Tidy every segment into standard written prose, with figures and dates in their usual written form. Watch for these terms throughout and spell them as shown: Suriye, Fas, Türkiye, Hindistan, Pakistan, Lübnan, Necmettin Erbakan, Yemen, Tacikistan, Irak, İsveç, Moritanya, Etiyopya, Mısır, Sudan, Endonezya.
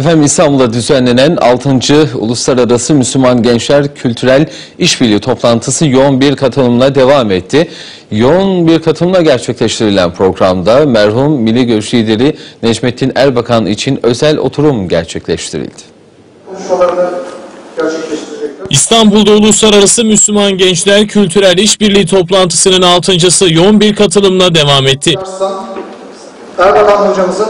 Efendim, İstanbul'da düzenlenen 6. Uluslararası Müslüman Gençler Kültürel İşbirliği toplantısı yoğun bir katılımla devam etti. Yoğun bir katılımla gerçekleştirilen programda merhum Milli Görüş lideri Necmettin Erbakan için özel oturum gerçekleştirildi. İstanbul'da Uluslararası Müslüman Gençler Kültürel İşbirliği toplantısının 6.'sı yoğun bir katılımla devam etti. Erbakan hocamızın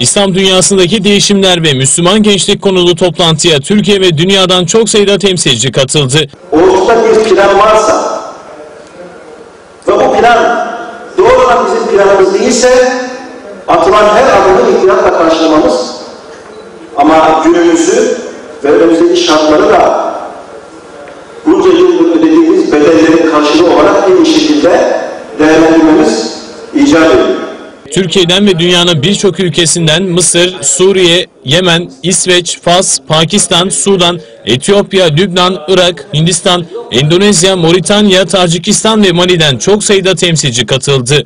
İslam dünyasındaki değişimler ve Müslüman gençlik konulu toplantıya Türkiye ve dünyadan çok sayıda temsilci katıldı. Ortada bir plan varsa ve bu plan doğrudan bizim planımız değilse atılan her adımı ihtiyatla karşılamamız ama günümüzü ve önümüzdeki şartları da bunca yıldır ödediğimiz bedellerin karşılığı olarak en iyi şekilde değerlendirmemiz icap ediyor. Türkiye'den ve dünyanın birçok ülkesinden Mısır, Suriye, Yemen, İsveç, Fas, Pakistan, Sudan, Etiyopya, Lübnan, Irak, Hindistan, Endonezya, Moritanya, Tacikistan ve Mali'den çok sayıda temsilci katıldı.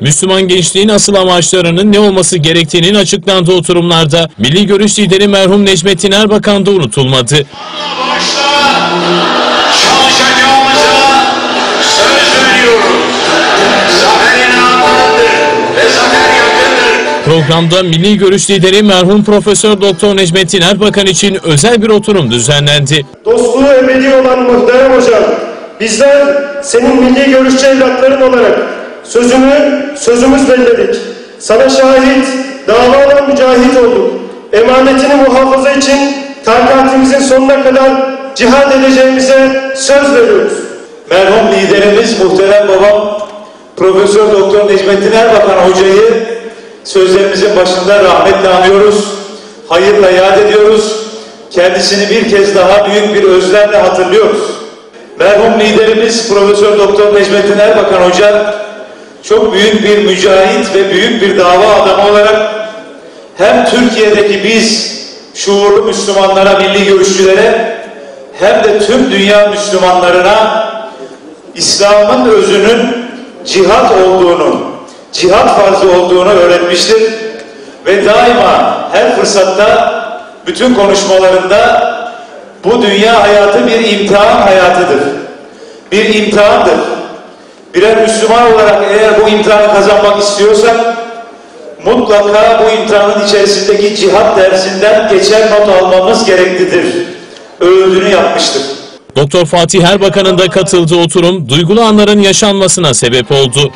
Müslüman gençliğin asıl amaçlarının ne olması gerektiğinin açıklandığı oturumlarda Milli Görüş lideri merhum Necmettin Erbakan da unutulmadı. Programda Milli Görüş lideri merhum Profesör Doktor Necmettin Erbakan için özel bir oturum düzenlendi. Dostluğu ebedi olan muhterem hocam, bizler senin milli görüşçü evlatların olarak sözümüz belledik. Sana şahit, davadan mücahit olduk. Emanetini muhafaza için takatimizin sonuna kadar cihad edeceğimize söz veriyoruz. Merhum liderimiz muhterem babam Profesör Doktor Necmettin Erbakan hocayı sözlerimizin başında rahmetle anıyoruz, hayırla yad ediyoruz, kendisini bir kez daha büyük bir özlemle hatırlıyoruz. Merhum liderimiz Profesör Doktor Necmettin Erbakan Hoca çok büyük bir mücahit ve büyük bir dava adamı olarak hem Türkiye'deki biz şuurlu Müslümanlara, milli görüşçülere hem de tüm dünya Müslümanlarına İslam'ın özünün cihat olduğunu, cihat farzı olduğunu öğretmiştir ve daima her fırsatta bütün konuşmalarında bu dünya hayatı bir imtihan hayatıdır. Bir imtihandır. Birer Müslüman olarak eğer bu imtihanı kazanmak istiyorsak mutlaka bu imtihanın içerisindeki cihat dersinden geçer not almamız gereklidir. Öğüdünü yapmıştır. Doktor Fatih Erbakan'ın da katıldığı oturum duygulu anların yaşanmasına sebep oldu.